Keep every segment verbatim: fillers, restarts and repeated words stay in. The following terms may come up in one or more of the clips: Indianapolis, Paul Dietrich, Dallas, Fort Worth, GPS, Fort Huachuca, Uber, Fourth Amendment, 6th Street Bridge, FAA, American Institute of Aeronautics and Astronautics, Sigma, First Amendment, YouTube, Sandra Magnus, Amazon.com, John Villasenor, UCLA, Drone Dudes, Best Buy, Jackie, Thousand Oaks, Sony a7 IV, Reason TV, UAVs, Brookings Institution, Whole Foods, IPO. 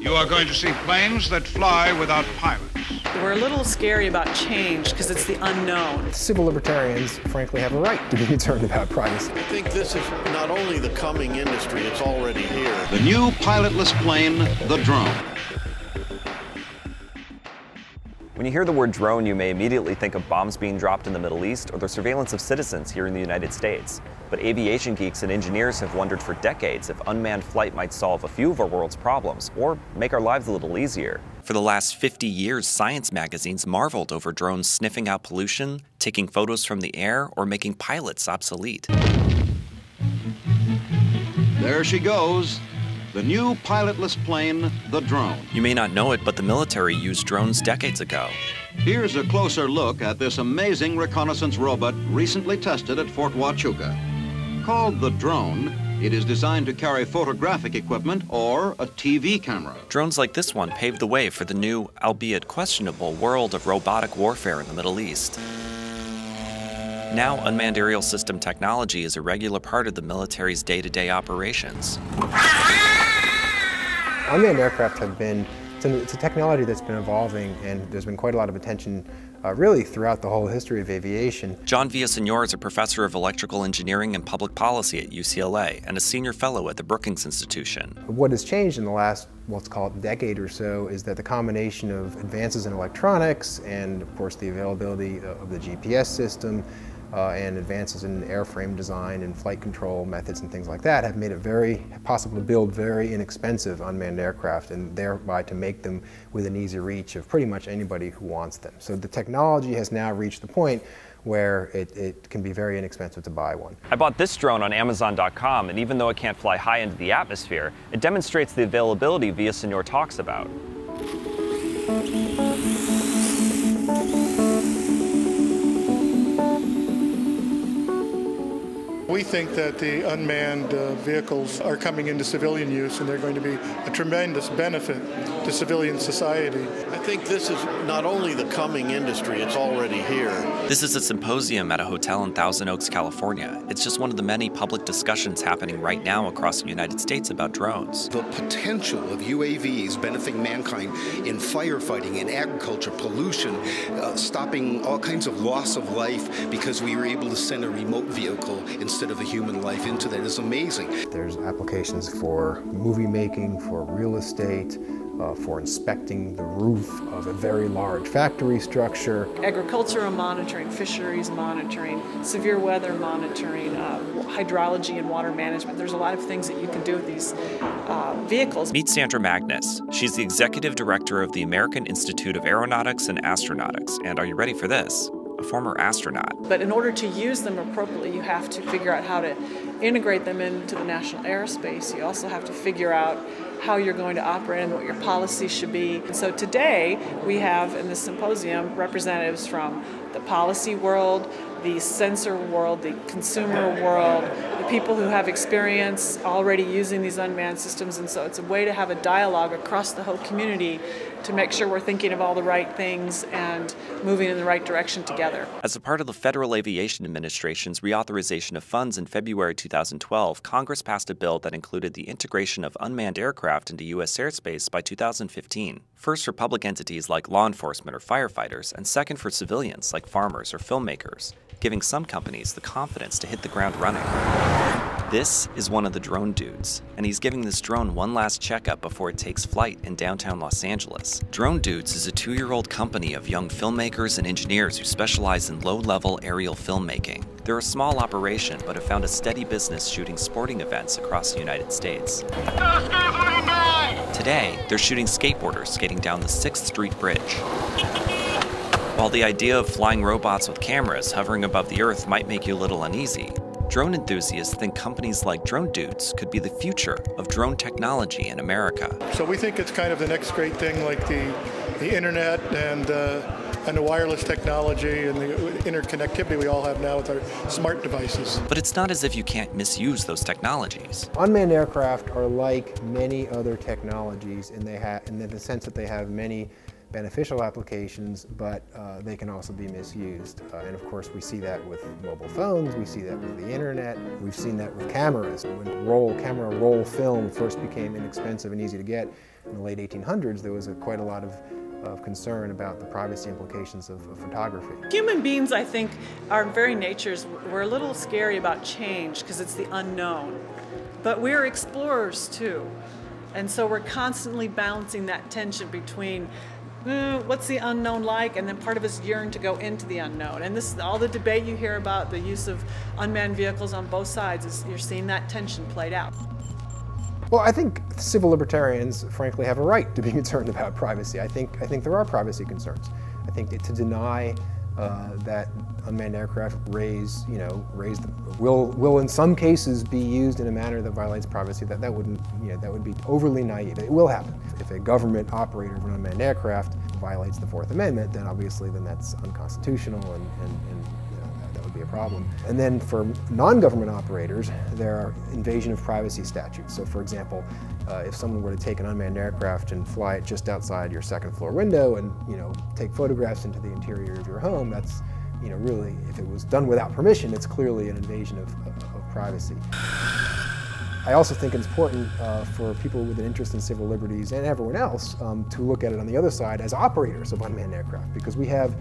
You are going to see planes that fly without pilots. We're a little scary about change because it's the unknown. Civil libertarians, frankly, have a right to be concerned about privacy. I think this is not only the coming industry, it's already here. The new pilotless plane, the drone. When you hear the word drone, you may immediately think of bombs being dropped in the Middle East or the surveillance of citizens here in the United States. But aviation geeks and engineers have wondered for decades if unmanned flight might solve a few of our world's problems or make our lives a little easier. For the last fifty years, science magazines marveled over drones sniffing out pollution, taking photos from the air, or making pilots obsolete. There she goes. The new pilotless plane, the drone. You may not know it, but the military used drones decades ago. Here's a closer look at this amazing reconnaissance robot recently tested at Fort Huachuca. Called the drone, it is designed to carry photographic equipment or a T V camera. Drones like this one paved the way for the new, albeit questionable, world of robotic warfare in the Middle East. Now, unmanned aerial system technology is a regular part of the military's day-to-day operations. Unmanned aircraft have been, it's a technology that's been evolving, and there's been quite a lot of attention uh, really throughout the whole history of aviation. John Villasenor is a professor of electrical engineering and public policy at U C L A and a senior fellow at the Brookings Institution. What has changed in the last, let's call it, decade or so is that the combination of advances in electronics and, of course, the availability of the G P S system Uh, and advances in airframe design and flight control methods and things like that have made it very possible to build very inexpensive unmanned aircraft, and thereby to make them with an easy reach of pretty much anybody who wants them. So the technology has now reached the point where it, it can be very inexpensive to buy one. I bought this drone on Amazon dot com, and even though it can't fly high into the atmosphere, it demonstrates the availability Villasenor talks about. We think that the unmanned uh, vehicles are coming into civilian use, and they're going to be a tremendous benefit to civilian society. I think this is not only the coming industry, it's already here. This is a symposium at a hotel in Thousand Oaks, California. It's just one of the many public discussions happening right now across the United States about drones. The potential of U A Vs benefiting mankind in firefighting, in agriculture, pollution, uh, stopping all kinds of loss of life because we were able to send a remote vehicle instead of a human life into that is amazing. There's applications for movie making, for real estate, uh, for inspecting the roof of a very large factory structure. Agricultural monitoring, fisheries monitoring, severe weather monitoring, uh, hydrology and water management. There's a lot of things that you can do with these uh, vehicles. Meet Sandra Magnus. She's the executive director of the American Institute of Aeronautics and Astronautics. And are you ready for this? A former astronaut. But in order to use them appropriately, you have to figure out how to integrate them into the national airspace. You also have to figure out how you're going to operate and what your policy should be. And so today we have in this symposium representatives from the policy world, the sensor world, the consumer world, the people who have experience already using these unmanned systems. And so it's a way to have a dialogue across the whole community to make sure we're thinking of all the right things and moving in the right direction together. As a part of the Federal Aviation Administration's reauthorization of funds in February two thousand twelve, Congress passed a bill that included the integration of unmanned aircraft into U S airspace by two thousand fifteen. First for public entities like law enforcement or firefighters, and second for civilians like farmers or filmmakers, giving some companies the confidence to hit the ground running. This is one of the drone dudes, and he's giving this drone one last checkup before it takes flight in downtown Los Angeles. Drone Dudes is a two-year-old company of young filmmakers and engineers who specialize in low-level aerial filmmaking. They're a small operation, but have found a steady business shooting sporting events across the United States. Today, they're shooting skateboarders skating down the sixth street Bridge. While the idea of flying robots with cameras hovering above the earth might make you a little uneasy, drone enthusiasts think companies like Drone Dudes could be the future of drone technology in America. So we think it's kind of the next great thing, like the, the internet and, uh, and the wireless technology and the interconnectivity we all have now with our smart devices. But it's not as if you can't misuse those technologies. Unmanned aircraft are like many other technologies in, they ha in the sense that they have many beneficial applications, but uh, they can also be misused. Uh, and of course, we see that with mobile phones, we see that with the internet, we've seen that with cameras. When roll, camera roll film first became inexpensive and easy to get, in the late eighteen hundreds, there was a, quite a lot of of concern about the privacy implications of, of photography. Human beings, I think, our very natures, we're a little scary about change because it's the unknown. But we're explorers too. And so we're constantly balancing that tension between mm, what's the unknown like, and then part of us yearn to go into the unknown. And this is all the debate you hear about the use of unmanned vehicles on both sides, is you're seeing that tension played out. Well, I think civil libertarians, frankly, have a right to be concerned about privacy. I think, I think there are privacy concerns. I think to deny uh, that unmanned aircraft raise, you know, raise the, will will in some cases be used in a manner that violates privacy, that that wouldn't, you know, that would be overly naive. It will happen. If a government operator of an unmanned aircraft violates the Fourth Amendment, then obviously then that's unconstitutional and, and, and be a problem. And then for non-government operators, there are invasion of privacy statutes. So for example, uh, if someone were to take an unmanned aircraft and fly it just outside your second floor window and, you know, take photographs into the interior of your home, that's, you know, really, if it was done without permission, it's clearly an invasion of, of, of privacy. I also think it's important uh, for people with an interest in civil liberties and everyone else um, to look at it on the other side as operators of unmanned aircraft, because we have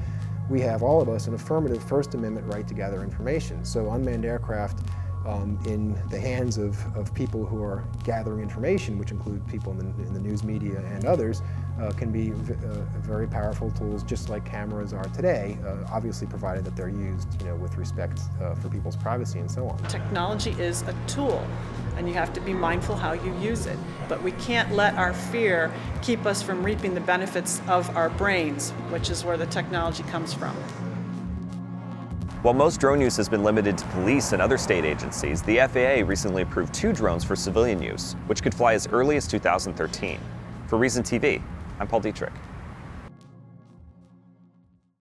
we have, all of us, an affirmative First Amendment right to gather information. So unmanned aircraft um, in the hands of, of people who are gathering information, which include people in the, in the news media and others, uh, can be v uh, very powerful tools, just like cameras are today, uh, obviously provided that they're used, you know, with respect uh, for people's privacy and so on. Technology is a tool, and you have to be mindful how you use it. But we can't let our fear keep us from reaping the benefits of our brains, which is where the technology comes from. While most drone use has been limited to police and other state agencies, the F A A recently approved two drones for civilian use, which could fly as early as two thousand thirteen. For Reason T V, I'm Paul Dietrich.